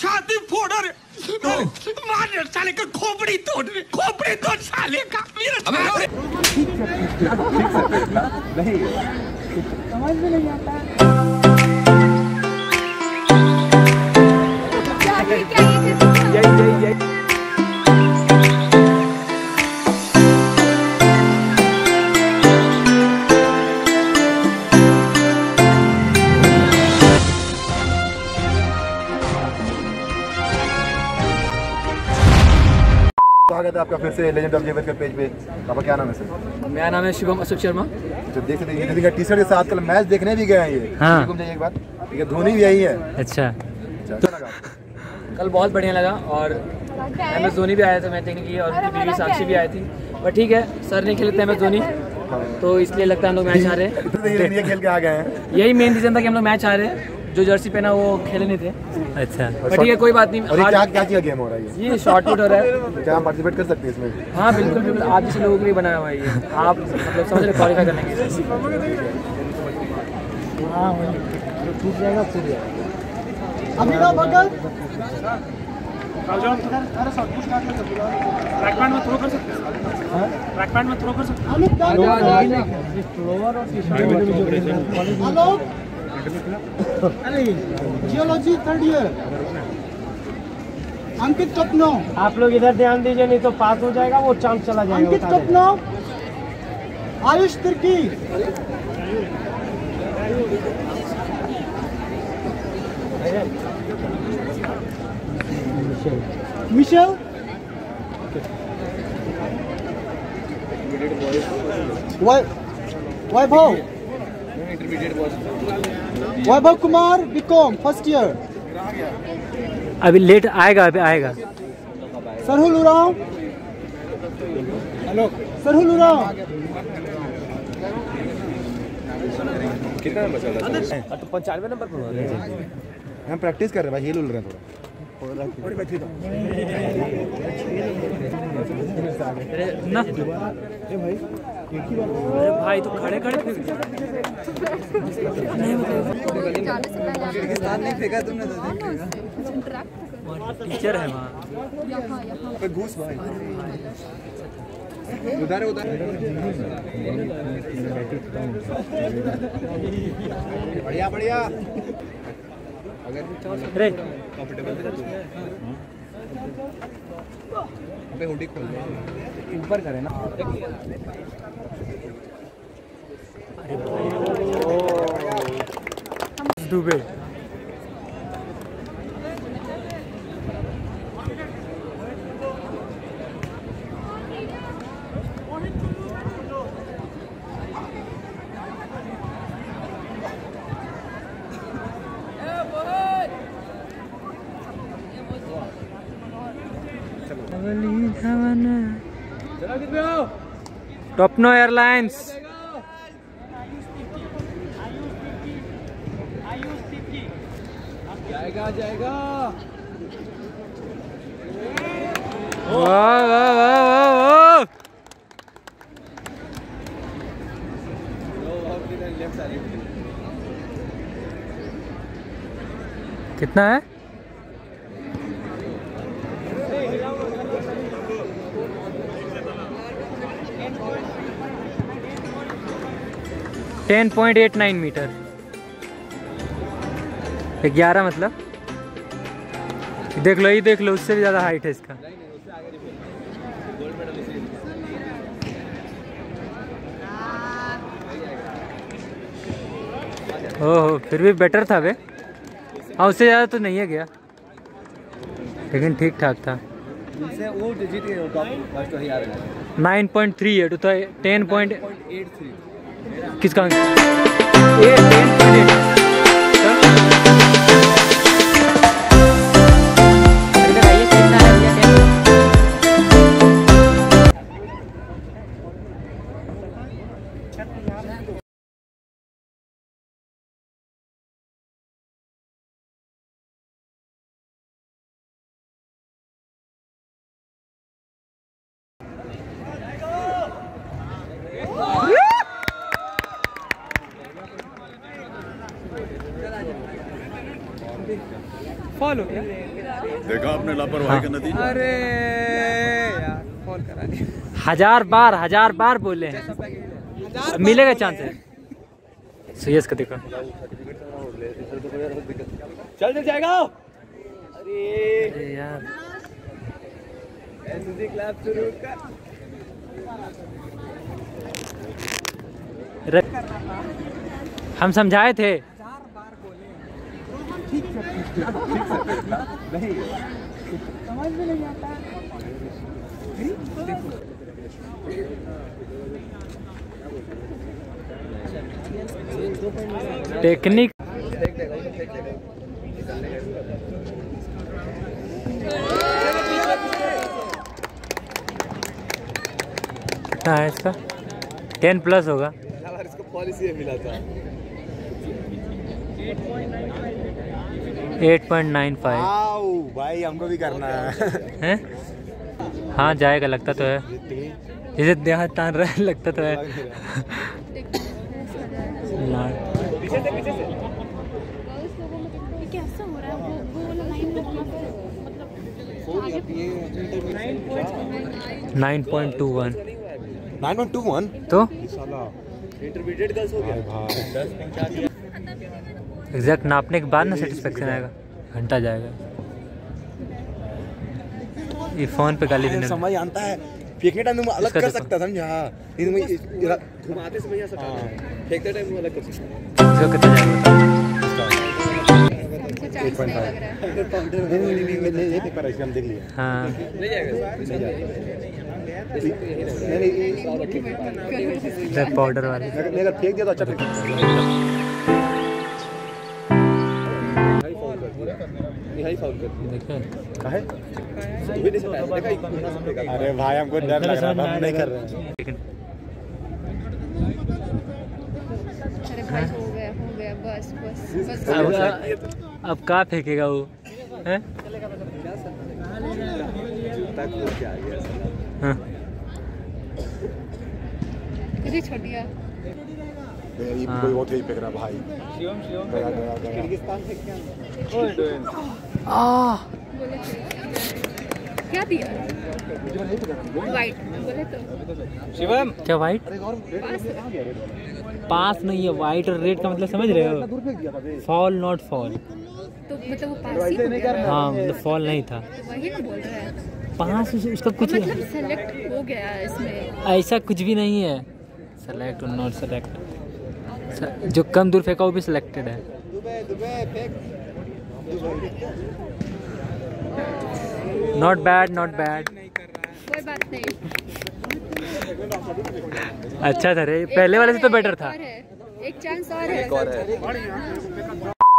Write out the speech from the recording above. छाती फोड़ रहे मार रहे साले का खोपड़ी तोड़ साले का नहीं समझ में नहीं आता। स्वागत है आपका फिर से लेजेंड ऑफ ज़ेवियर्स के पेज पे। आपका क्या नाम है सर? मेरा नाम है शिवम अशोक शर्मा। तो देख सकते हैं टी-शर्ट के साथ कल मैच देखने भी गए हैं ये। हाँ। एक बात ठीक है, धोनी भी आई है। अच्छा तो कल बहुत बढ़िया लगा और MS धोनी भी आया था मैच देखने के लिए और उनकी बीवी साक्षी भी आई थी, बट ठीक है सर नहीं खेलते MS धोनी तो इसलिए लगता है हम लोग मैच हारे हैं। खेल के आ गए हैं, यही मेन रीजन था कि हम लोग मैच हारे हैं। जो जर्सी पहना वो खेले नहीं थे। अच्छा ठीक है कोई बात नहीं। और क्या गेम हो रहा है ये? शॉर्ट पुट हो रहा है। क्या हम पार्टिसिपेट कर सकते हैं इसमें? हाँ बिल्कुल बिल्कुल, आप जैसे लोगों के लिए बनाया हुआ है ये। आप मतलब समझ रहे क्वालिफाई करने के लिए। हाँ टूट जाएगा टूट जाएगा। अभी ना बगल track geology third year Ankit Kapno, आप लोग इधर ध्यान दीजिए नहीं तो पास हो जाएगा वो, चांस चला जाएगा। Ankit Kapno, Ayush Tirkey, Michelle Vaibhav Kumar BCom first year. अभी लेट आएगा, अभी आएगा। सरहुल उराव, सरहुल उराव कितना नंबर? 95 नंबर पर। हम प्रैक्टिस कर रहे हैं भाई, हिल उल रहे हैं थोड़ा। ना भाई तो खड़े खड़े नहीं फेंका तुमने तो। टीचर है वहाँ घूस भाई। उधर उधर बढ़िया बढ़िया। अरे कंफर्टेबल हुडी खोल ऊपर करे ना। डूबे टॉपनो एयरलाइंस। जाएगा जाएगा। वाह वाह वाह वाह। कितना है? टेन पॉइंट 8.89 मीटर, 11 मतलब देख लो ये, देख लो उससे भी ज़्यादा हाइट है इसका। ओहो फिर भी बेटर था बे। हाँ उससे ज़्यादा तो नहीं है गया लेकिन ठीक ठाक था। 9.38 तो 10.83 किसका फॉल हो गया, देखा आपने लापरवाही का नतीजा। अरे यार फॉल करा दिया, हजार बार बोले मिलेगा चांस है। सीएस का देखो चल जाएगा। अरे यार क्लास शुरू कर, हम समझाए थे ठीक नहीं समझ में नहीं आता। टेक्निक कितना है इसका, 10+ होगा। इसको पॉलिसी मिला था 8.95। भाई हमको भी करना है। हाँ जाएगा, लगता तो है, जैसे देहा तान रहा लगता तो है। मतलब 9.21 तो इंटरमीडिएट गर्ल्स हो गया। एग्जैक्ट नापने के बाद ना सेटिस्फेक्शन आएगा, घंटा जाएगा। ये फोन पे गाली देने समझ आता है, फेंकने टाइम में अलग कर सकता समझा, घुमाते समय ऐसा फेंकते टाइम में अलग कर सकता। जो कितना जाएगा हां नहीं जाएगा पाउडर वाले फेंक दिया तो अच्छा। अरे भाई हमको डर लग रहा है, नहीं कर रहे हैं। हो गया बस। अब कहाँ फेंकेगा वो है? छोड़िया कोई बहुत ही फेंक रहा भाई। किर्गिस्तान से क्या दिया? वाइट बोले तो शिवम क्या वाइट? पास नहीं है, वाइट और रेड का मतलब समझ रहे हो, फॉल नॉट फॉल। तो मतलब वो पास ही हाँ, मतलब फॉल नहीं था वही ना बोल रहा है। पास उसका कुछ मतलब सेलेक्ट हो गया इसमें, ऐसा कुछ भी नहीं है। सेलेक्ट और नॉट सेलेक्ट, जो कम दूर फेंका वो भी सिलेक्टेड है। नॉट बैड कोई बात नहीं। अच्छा था रे, पहले वाले से तो बेटर था। एक चांस और है।